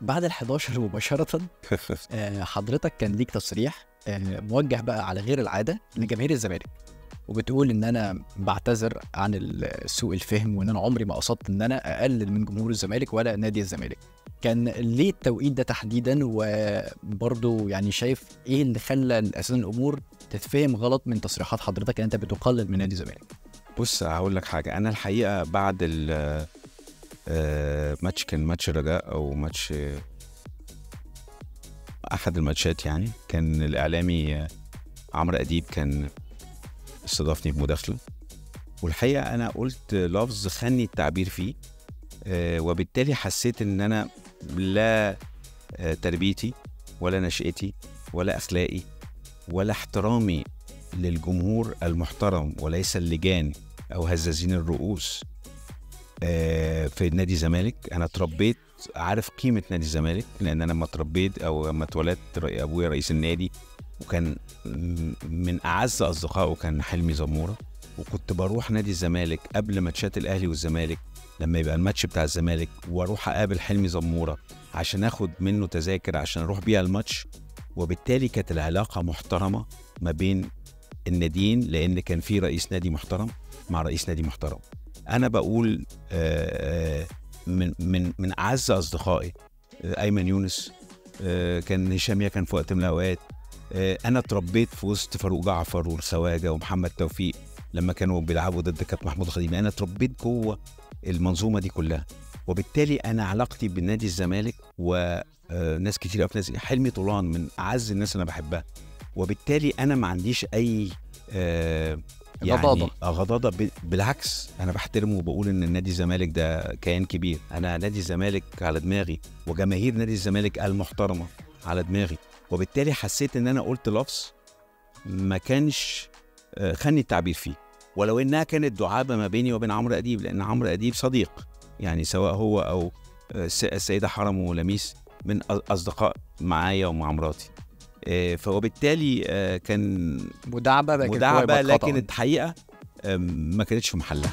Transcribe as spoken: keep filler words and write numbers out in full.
بعد ال حداشر مباشرة حضرتك كان ليك تصريح موجه بقى على غير العادة لجماهير الزمالك، وبتقول ان انا بعتذر عن سوء الفهم، وان انا عمري ما قصدت ان انا اقلل من جمهور الزمالك ولا نادي الزمالك. كان ليه التوقيت ده تحديدا؟ وبرضه يعني شايف ايه اللي خلى اساسا الامور تتفهم غلط من تصريحات حضرتك ان انت بتقلل من نادي الزمالك؟ بص هقول لك حاجه، انا الحقيقه بعد ال ماتش كان ماتش رجاء او ماتش احد الماتشات، يعني كان الاعلامي عمرو أديب كان استضافني بمداخله، والحقيقه انا قلت لفظ خني التعبير فيه، وبالتالي حسيت ان انا لا تربيتي ولا نشأتي ولا اخلاقي ولا احترامي للجمهور المحترم وليس اللجان او هزازين الرؤوس في نادي الزمالك. انا اتربيت عارف قيمه نادي الزمالك، لان انا لما اتربيت او لما اتولدت ابويا رئيس النادي، وكان من اعز اصدقائه كان حلمي زموره، وكنت بروح نادي الزمالك قبل ماتشات الاهلي والزمالك لما يبقى الماتش بتاع الزمالك، واروح اقابل حلمي زموره عشان اخد منه تذاكر عشان اروح بيها الماتش. وبالتالي كانت العلاقه محترمه ما بين الناديين، لان كان في رئيس نادي محترم مع رئيس نادي محترم. انا بقول من من من اعز اصدقائي ايمن يونس، كان هشام كان في وقت من الاوقات. انا اتربيت في وسط فاروق جعفر والخواجه ومحمد توفيق لما كانوا بيلعبوا ضد كابتن محمود الخديمي، انا اتربيت جوه المنظومه دي كلها. وبالتالي انا علاقتي بالنادي الزمالك وناس كتير قوي، ناس حلمي طولان من اعز الناس انا بحبها، وبالتالي انا ما عنديش اي يعني غضاضة. غضاضة بالعكس، انا بحترمه وبقول ان نادي الزمالك ده كيان كبير، انا نادي الزمالك على دماغي وجماهير نادي الزمالك المحترمه على دماغي. وبالتالي حسيت ان انا قلت لفظ ما كانش خني التعبير فيه، ولو انها كانت دعابه ما بيني وبين عمرو أديب، لان عمرو أديب صديق، يعني سواء هو او السيده حرم ولميس من اصدقاء معايا ومع مراتي. فبالتالي كان مداعبه مداعبه لكن الحقيقه ما كانتش في محلها.